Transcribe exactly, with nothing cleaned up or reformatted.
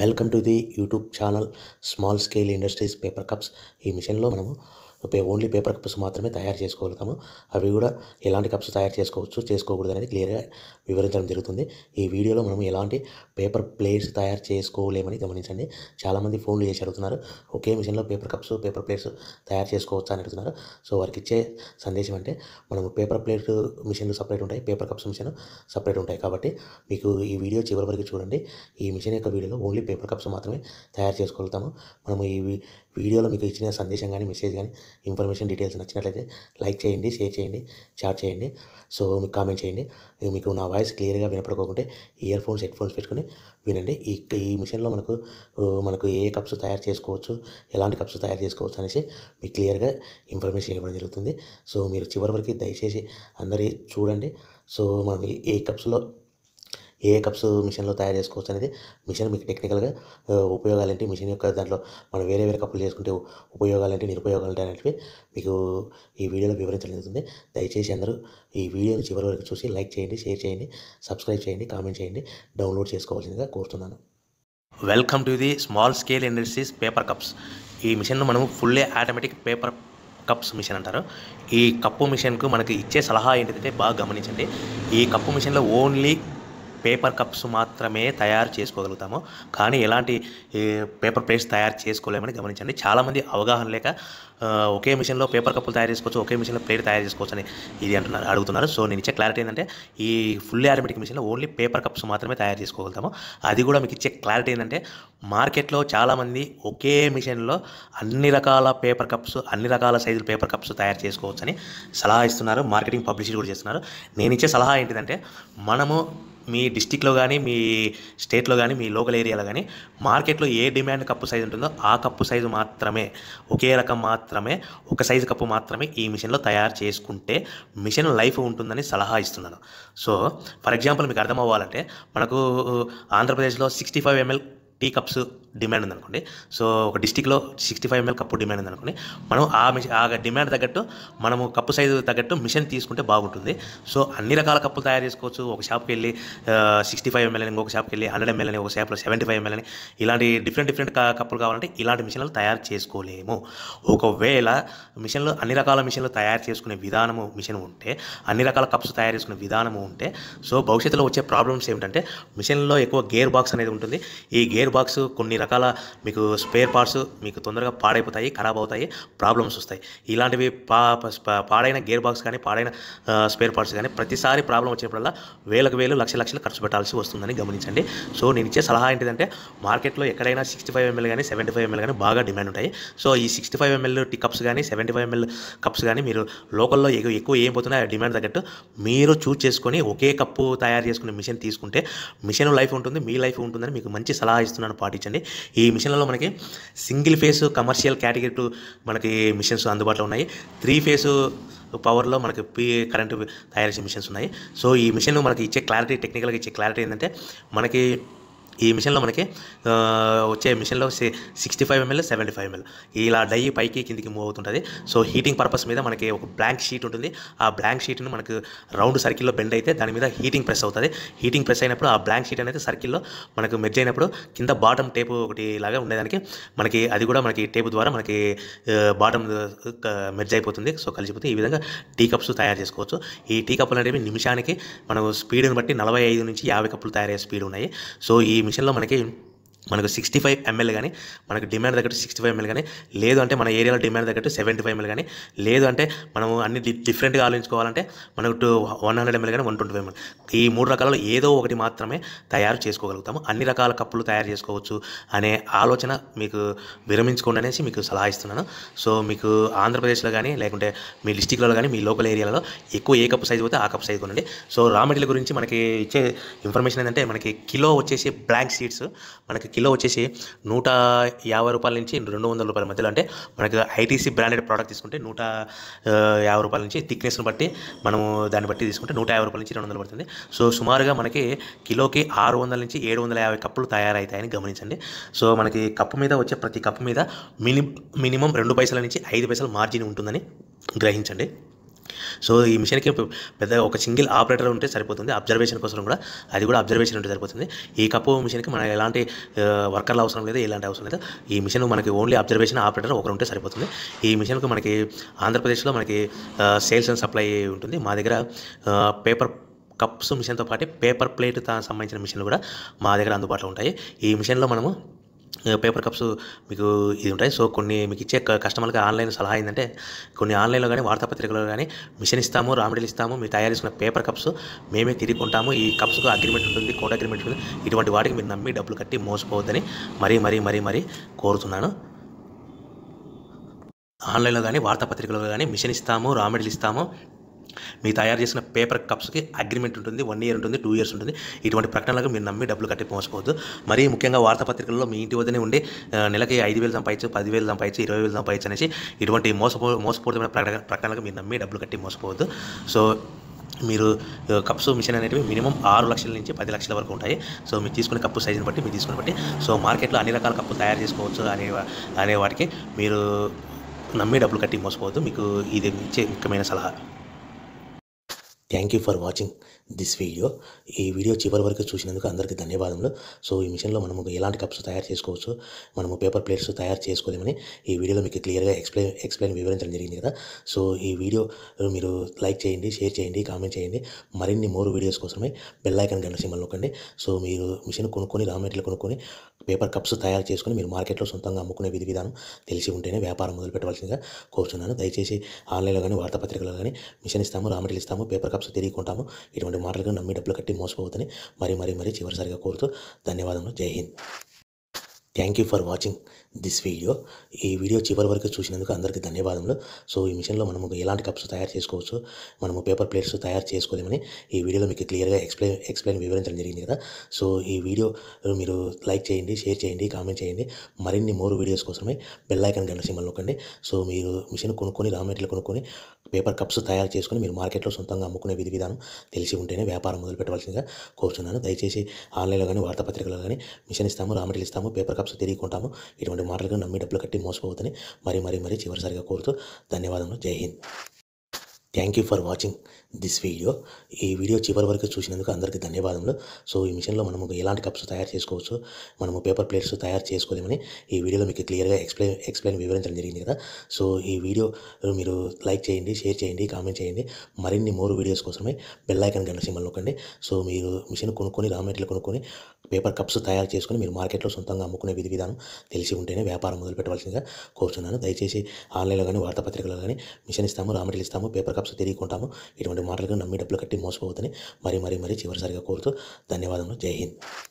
Welcome to the YouTube channel small scale industries paper cups. ఈ మిషన్లో మనము only paper cups మాత్రమే తయారు చేసుకోగలుగుతాము. అవి కూడా ఎలాంటి కప్స్ తయారు చేసుకోవచ్చు, చేసుకోకూడదు అనేది క్లియర్గా వివరించడం జరుగుతుంది. ఈ వీడియోలో మనం ఎలాంటి పేపర్ ప్లేట్స్ తయారు చేసుకోలేమని గమనించండి. చాలామంది ఫోన్లు చేసి అడుగుతున్నారు, ఒకే మిషన్లో పేపర్ కప్స్, పేపర్ ప్లేట్స్ తయారు చేసుకోవచ్చు అని అడుగుతున్నారు. సో వారికి ఇచ్చే సందేశం అంటే, మనం పేపర్ ప్లేట్ మిషన్లు సపరేట్ ఉంటాయి, పేపర్ కప్స్ మిషన్ సపరేట్ ఉంటాయి. కాబట్టి మీకు ఈ వీడియో చివరి వరకు చూడండి. ఈ మిషన్ యొక్క వీడియోలో ఓన్లీ పేపర్ కప్స్ మాత్రమే తయారు చేసుకోగలుగుతాము. మనము ఈ వీడియోలో మీకు ఇచ్చిన సందేశం కానీ మెసేజ్ కానీ ఇన్ఫర్మేషన్ డీటెయిల్స్ నచ్చినట్లయితే లైక్ చేయండి, షేర్ చేయండి, షేర్ చేయండి. సో మీకు కామెంట్ చేయండి. మీకు నా వాయిస్ క్లియర్గా వినపడకోకుంటే ఇయర్ ఫోన్స్, హెడ్ ఫోన్స్ పెట్టుకుని వినండి. ఈ ఈ మిషన్లో మనకు మనకు ఏ కప్స్ తయారు చేసుకోవచ్చు, ఎలాంటి కప్స్ తయారు చేసుకోవచ్చు అనేసి మీకు క్లియర్గా ఇన్ఫర్మేషన్ ఇవ్వడం జరుగుతుంది. సో మీరు చివరి వరకు దయచేసి అందరి చూడండి. సో మనం ఏ కప్స్లో ఏ కప్స్ మిషన్లో తయారు చేసుకోవచ్చు అనేది, మిషన్ మీకు టెక్నికల్గా ఉపయోగాలు ఏంటి, మిషన్ యొక్క దాంట్లో మనం వేరే వేరే కప్పులు చేసుకుంటే ఉపయోగాలు ఏంటి, నిరుపయోగాలు ఏంటి అనేవి మీకు ఈ వీడియోలో వివరించడం జరుగుతుంది. దయచేసి అందరూ ఈ వీడియోని చివరి వరకు చూసి లైక్ చేయండి, షేర్ చేయండి, సబ్స్క్రైబ్ చేయండి, కామెంట్ చేయండి, డౌన్లోడ్ చేసుకోవాల్సిందిగా కోరుతున్నాను. Welcome to the small scale industries paper cups. ఈ మిషన్ను మనము fully automatic paper cups machine అంటారు. ఈ కప్పు మిషన్కు మనకి ఇచ్చే సలహా ఏంటిదంటే, బాగా గమనించండి. ఈ కప్పు మిషన్లో ఓన్లీ పేపర్ కప్స్ మాత్రమే తయారు చేసుకోగలుగుతాము, కానీ ఎలాంటి పేపర్ ప్లేట్స్ తయారు చేసుకోలేమని గమనించండి. చాలామంది అవగాహన లేక ఒకే మిషన్లో పేపర్ కప్పులు తయారు చేసుకోవచ్చు, ఒకే మిషన్లో ప్లేట్ తయారు చేసుకోవచ్చు అని ఇది అంటున్నారు, అడుగుతున్నారు. సో నేను ఇచ్చే క్లారిటీ ఏంటంటే, ఈ ఫుల్లీ ఆటోమేటిక్ మిషన్లో ఓన్లీ పేపర్ కప్స్ మాత్రమే తయారు చేసుకోగలుగుతాము. అది కూడా మీకు ఇచ్చే క్లారిటీ ఏంటంటే, మార్కెట్లో చాలామంది ఒకే మిషన్లో అన్ని రకాల పేపర్ కప్స్, అన్ని రకాల సైజుల పేపర్ కప్స్ తయారు చేసుకోవచ్చు అని సలహా ఇస్తున్నారు, మార్కెటింగ్ పబ్లిసిటీ కూడా చేస్తున్నారు. నేను ఇచ్చే సలహా ఏంటిదంటే, మనము మీ డిస్టిక్లో కానీ, మీ స్టేట్లో కానీ, మీ లోకల్ ఏరియాలో కానీ మార్కెట్లో ఏ డిమాండ్ కప్పు సైజు ఉంటుందో ఆ కప్పు సైజు మాత్రమే, ఒకే రకం మాత్రమే, ఒక సైజు కప్పు మాత్రమే ఈ మిషన్లో తయారు చేసుకుంటే మిషన్ లైఫ్ ఉంటుందని సలహా ఇస్తున్నాను. సో ఫర్ ఎగ్జాంపుల్ మీకు అర్థం అవ్వాలంటే, మనకు ఆంధ్రప్రదేశ్లో sixty five ML tea cups demand ఉందనుకోండి. సో ఒక డిస్టిక్లో sixty five ML cup demand ఉందనుకోండి. మనం ఆ మిషన్ ఆ డిమాండ్ తగ్గట్టు మనము కప్పు సైజు తగ్గట్టు మిషన్ తీసుకుంటే బాగుంటుంది. సో అన్ని రకాల కప్పులు తయారు చేసుకోవచ్చు. ఒక షాప్కి వెళ్ళి సిక్స్టీ ఫైవ్ ఎంఎల్ అని, ఇంకొక షాప్కి వెళ్ళి హండ్రెడ్ ఎంఎల్ అని, ఒక షాప్లో సెవెంటీ ఫైవ్ ఎంఎల్ అని, ఇలాంటి డిఫరెంట్ డిఫరెంట్ కప్పులు కావాలంటే ఇలాంటి మిషన్లు తయారు చేసుకోలేము. ఒకవేళ మిషన్లు అన్ని రకాల మిషన్లు తయారు చేసుకునే విధానము మిషన్ ఉంటే, అన్ని రకాల కప్స్ తయారు చేసుకునే విధానము ఉంటే, సో భవిష్యత్తులో వచ్చే ప్రాబ్లమ్స్ ఏమిటంటే, మిషన్లో ఎక్కువ గేర్ బాక్స్ అనేది ఉంటుంది. ఈ గేర్ బాక్స్ కొన్ని రకాల మీకు స్పేర్ పార్ట్స్ మీకు తొందరగా పాడైపోతాయి, ఖరాబ్ అవుతాయి, ప్రాబ్లమ్స్ వస్తాయి. ఇలాంటివి పా పాడైన గేర్ బాక్స్ కానీ, పాడైన స్పేర్ పార్ట్స్ కానీ ప్రతిసారి ప్రాబ్లం వచ్చినప్పుడల్లా వేలకు వేలు, లక్ష లక్షలు ఖర్చు పెట్టాల్సి వస్తుందని గమనించండి. సో నేను ఇచ్చే సలహా ఏంటిదంటే, మార్కెట్లో ఎక్కడైనా సిక్స్టీ ఫైవ్ ఎంఎల్ కానీ, సెవెంటీ ఫైవ్ ఎంఎల్ కానీ బాగా డిమాండ్ ఉంటాయి. సో ఈ sixty five ML tea cups కానీ, సెవెంటీ ఫైవ్ ఎంఎల్ కప్స్ కానీ మీరు లోకల్లో ఎక్కువ ఏం పోతున్నాయి డిమాండ్ తగ్గట్టు మీరు చూస్ చేసుకొని ఒకే కప్పు తయారు చేసుకునే మిషన్ తీసుకుంటే మిషన్ లైఫ్ ఉంటుంది, మీ లైఫ్ ఉంటుందని మీకు మంచి సలహా ఇస్తున్నాను, పాటించండి. ఈ మిషన్లలో మనకి single phase commercial category two మనకి మిషన్స్ అందుబాటులో ఉన్నాయి. త్రీ ఫేసు పవర్లో మనకి పీ కరెంటు తయారు చేసే మిషన్స్ ఉన్నాయి. సో ఈ మిషన్ మనకి ఇచ్చే క్లారిటీ, టెక్నికల్గా ఇచ్చే క్లారిటీ ఏంటంటే, మనకి ఈ మిషన్లో మనకి వచ్చే మిషన్లో sixty five ML, seventy five ML ఇలా డై పైకి కిందికి మూవ్ అవుతుంటుంది. సో హీటింగ్ పర్పస్ మీద మనకి ఒక బ్లాంక్ షీట్ ఉంటుంది. ఆ బ్లాంక్ షీట్ని మనకు రౌండ్ సర్కిల్లో బెండ్ అయితే దాని మీద హీటింగ్ ప్రెస్ అవుతుంది. హీటింగ్ ప్రెస్ అయినప్పుడు ఆ బ్లాంక్ షీట్ అనేది సర్కిల్లో మనకు మెర్జ్ అయినప్పుడు కింద బాటమ్ టేపు ఒకటి లాగా ఉండేదానికి మనకి అది కూడా మనకి టేపు ద్వారా మనకి బాటమ్ మెర్జ్ అయిపోతుంది. సో కలిసిపోతే ఈ విధంగా టీ కప్స్ తయారు చేసుకోవచ్చు. ఈ టీ కప్పులు అనేవి నిమిషానికి మనం స్పీడ్ని బట్టి నలభై ఐదు నుంచి యాభై కప్పులు తయారయ్యే స్పీడ్ ఉన్నాయి. సో ఈ మిషన్లో మనకి మనకు సిక్స్టీ ఫైవ్ ఎంఎల్ కానీ, మనకు డిమాండ్ తగ్గట్టు సిక్స్టీ ఫైవ్ ఎంఎల్ కానీ, లేదు అంటే మన ఏరియాలో డిమాండ్ తగ్గట్టు సెవెంటీ ఫైవ్ ఎంఎల్ కానీ, లేదు అంటే మనము అన్ని డిఫరెంట్గా ఆలోచించుకోవాలంటే మనకు టూ వన్ హండ్రెడ్ ఎంఎల్ కానీ, వన్ ట్వంటీ ఫైవ్ ఎంఎల్, ఈ మూడు రకాలలో ఏదో ఒకటి మాత్రమే తయారు చేసుకోగలుగుతాము. అన్ని రకాల కప్పులు తయారు చేసుకోవచ్చు అనే ఆలోచన మీకు విరమించుకోండి అనేసి మీకు సలహా ఇస్తున్నాను. సో మీకు ఆంధ్రప్రదేశ్లో కానీ, లేకుంటే మీ డిస్టిక్లలో కానీ, మీ లోకల్ ఏరియాలలో ఎక్కువ ఏ కప్పు సైజు పోతే ఆ కప్పు సైజు కొనండి. సో రా మెటీరియల్ గురించి మనకి ఇచ్చే ఇన్ఫర్మేషన్ ఏంటంటే, మనకి కిలో వచ్చేసి బ్లాంక్ షీట్స్ మనకి కిలో వచ్చేసి నూట యాభై రూపాయల నుంచి రెండు వందల రూపాయల మధ్యలో, అంటే మనకు ఐటీసీ బ్రాండెడ్ ప్రోడక్ట్ తీసుకుంటే నూట యాభై రూపాయల నుంచి, థిక్నెస్ని బట్టి మనము దాన్ని బట్టి తీసుకుంటే నూట యాభై రూపాయల నుంచి రెండు వందలు పడుతుంది. సో సుమారుగా మనకి కిలోకి ఆరు వందల నుంచి ఏడు వందల యాభై కప్పులు తయారవుతాయని గమనించండి. సో మనకి కప్పు మీద వచ్చే ప్రతి కప్పు మీద మిని మినిమం రెండు పైసల నుంచి ఐదు పైసలు మార్జిన్ ఉంటుందని గ్రహించండి. సో ఈ మిషన్కి పెద్ద ఒక సింగిల్ ఆపరేటర్ ఉంటే సరిపోతుంది. అబ్జర్వేషన్ కోసం కూడా అది కూడా అబ్జర్వేషన్ ఉంటే సరిపోతుంది. ఈ కప్పు మిషన్కి మనకు ఎలాంటి వర్కర్లు అవసరం లేదు, ఎలాంటి అవసరం లేదు. ఈ మిషన్ మనకి ఓన్లీ అబ్జర్వేషన్ ఆపరేటర్ ఒకరు ఉంటే సరిపోతుంది. ఈ మిషన్కి మనకి ఆంధ్రప్రదేశ్లో మనకి సేల్స్ అండ్ సప్లై ఉంటుంది. మా దగ్గర పేపర్ కప్స్ మిషన్తో పాటు పేపర్ ప్లేట్ సంబంధించిన మిషన్లు కూడా మా దగ్గర అందుబాటులో ఉంటాయి. ఈ మిషన్లో మనము పేపర్ కప్స్ మీకు ఇది ఉంటాయి. సో కొన్ని మీకు ఇచ్చే కస్టమర్కి ఆన్లైన్ సలహా ఏంటంటే, కొన్ని ఆన్లైన్లో కానీ వార్తాపత్రికలో కానీ మిషన్ ఇస్తాము, రా మెటీరియల్ ఇస్తాము, మీరు తయారు చేసుకున్న పేపర్ కప్స్ మేమే తిరిగి ఉంటాము, ఈ కప్స్కు అగ్రిమెంట్ ఉంటుంది, కోడ్ అగ్రిమెంట్ ఉంటుంది, ఇటువంటి వాటికి మీరు నమ్మి డబ్బులు కట్టి మోసపోవద్దని మరీ మరీ మరీ మరీ కోరుతున్నాను. ఆన్లైన్లో కానీ వార్తాపత్రికలో కానీ మిషన్ ఇస్తాము, రా మెటీరియల్ ఇస్తాము, మీ తయారు చేసిన పేపర్ కప్స్కి అగ్రిమెంట్ ఉంటుంది, వన్ ఇయర్ ఉంటుంది, టూ ఇయర్స్ ఉంటుంది, ఇటువంటి ప్రకటనలకు మీరు నమ్మి డబ్బులు కట్టి మోసపోవద్దు. మరీ ముఖ్యంగా వార్తాపత్రికల్లో మీ ఇంటి వద్దనే ఉండి నెలకి ఐదు వేలు సంపాదించు, పదివేలు సంపాదించు, ఇరవై వేలు సంపాదించు అనేసి ఇటువంటి మోసపో మోసపూరితమైన ప్రకటన ప్రకటనలకు మీరు నమ్మి డబ్బులు కట్టి మోసపోవద్దు. సో మీరు కప్స్ మిషన్ అనేవి మినిమం ఆరు లక్షల నుంచి పది లక్షల వరకు ఉంటాయి. సో మీరు తీసుకునే కప్పు సైజుని బట్టి మీరు తీసుకుని బట్టి సో మార్కెట్లో అన్ని రకాల కప్పు తయారు చేసుకోవచ్చు అనే అనే వాటికి మీరు నమ్మి డబ్బులు కట్టి మోసపోవద్దు. మీకు ఇది ఇచ్చే ముఖ్యమైన సలహా. Thank you for watching this video. ఈ వీడియో చివరి వరకు చూసినందుకు అందరికీ ధన్యవాదములు. సో ఈ మిషన్లో మనము ఎలాంటి కప్స్ తయారు చేసుకోవచ్చు, మనము పేపర్ ప్లేట్స్ తయారు చేసుకోలేమని ఈ వీడియోలో మీకు క్లియర్గా ఎక్స్ప్లెయిన్ ఎక్స్ప్లెయిన్ వివరించడం జరిగింది కదా. సో ఈ వీడియో మీరు లైక్ చేయండి, షేర్ చేయండి, కామెంట్ చేయండి. మరిన్ని మోర్ వీడియోస్ కోసమే బెల్ ఐకాన్ గంట సింబల్ నొక్కండి. సో మీరు మిషన్ కొనుక్కొని రా మెటీరియల్ కొనుక్కొని పేపర్ కప్స్ తయారు చేసుకుని మీరు మార్కెట్లో సొంతంగా అమ్ముకునే విధి విధానం తెలిసి ఉంటేనే వ్యాపారం మొదలు పెట్టవలసిందిగా కోరుతున్నాను. దయచేసి ఆన్లైన్లో కానీ వార్తాపత్రికలో కానీ మిషన్ ఇస్తాము, రా మెటీరియల్ ఇస్తాము, పేపర్ కప్స్ తిరిగి కొంటాము, ఇటువంటి మాటలకు నమ్మి డబ్బులు కట్టి మోసపోవద్దని మరీ మరీ మరీ చివరిసారిగా కోరుతూ ధన్యవాదములు. జై హింద్. Thank you for watching this video. ఈ వీడియో చివరి వరకు చూసినందుకు అందరికీ ధన్యవాదములు. సో ఈ మిషన్లో మనము ఎలాంటి కప్స్ తయారు చేసుకోవచ్చు, మనము పేపర్ ప్లేట్స్ తయారు చేసుకోలేమని ఈ వీడియోలో మీకు క్లియర్గా ఎక్స్ప్లెయిన్ ఎక్స్ప్లెయిన్ వివరించడం జరిగింది కదా. సో ఈ వీడియో మీరు లైక్ చేయండి, షేర్ చేయండి, కామెంట్ చేయండి. మరిన్ని మోర్ వీడియోస్ కోసమే బెల్ ఐకాన్ గంట సింబల్ నొక్కండి. సో మీరు మిషన్ కొనుక్కొని రా మెటీరియల్ కొనుక్కొని పేపర్ కప్స్ తయారు చేసుకుని మీరు మార్కెట్లో సొంతంగా అమ్ముకునే విధి విధానం తెలిసి ఉంటేనే వ్యాపారం మొదలు పెట్టవలసిందిగా కోరుతున్నాను. దయచేసి ఆన్లైన్లో కానీ వార్తాపత్రికలో కానీ మిషన్ ఇస్తాము, రా మెటీరియల్ ఇస్తాము, పేపర్ కప్స్ తిరిగి కొంటాము, ఇటువంటి మాటలకు నమ్మి డబ్బులు కట్టి మోసపోవద్దని మరీ మరీ మరీ చివరిసారిగా కోరుతూ ధన్యవాదములు. జై హింద్. Thank you for watching this video. ఈ వీడియో చివరి వరకు చూసినందుకు అందరికీ ధన్యవాదములు. సో ఈ మిషన్లో మనము ఎలాంటి కప్స్ తయారు చేసుకోవచ్చు, మనము పేపర్ ప్లేట్స్ తయారు చేసుకోలేమని ఈ వీడియోలో మీకు క్లియర్గా ఎక్స్ప్లెయిన్ ఎక్స్ప్లెయిన్ వివరించడం జరిగింది కదా. సో ఈ వీడియో మీరు లైక్ చేయండి, షేర్ చేయండి, కామెంట్ చేయండి. మరిన్ని మోర్ వీడియోస్ కోసమే బెల్ ఐకాన్ గంట సింబల్ నొక్కండి. సో మీరు మిషన్ కొనుక్కొని రా మెటీరియల్ కొనుక్కొని పేపర్ కప్స్ తయారు చేసుకుని మీరు మార్కెట్లో సొంతంగా అమ్ముకునే విధి విధానం తెలిసి ఉంటేనే వ్యాపారం మొదలు పెట్టవలసిందిగా కోరుతున్నాను. దయచేసి ఆన్లైన్లో కానీ వార్తాపత్రికలో కానీ మిషన్ ఇస్తాము, రా మెటీరియల్ ఇస్తాము, పేపర్ కప్స్ తిరిగి కొంటాము, ఇటువంటి మాటలకు నమ్మి డబ్బులు కట్టి మోసపోవద్దని మరీ మరీ మరీ చివరిసారిగా కోరుతూ ధన్యవాదములు. జై హింద్.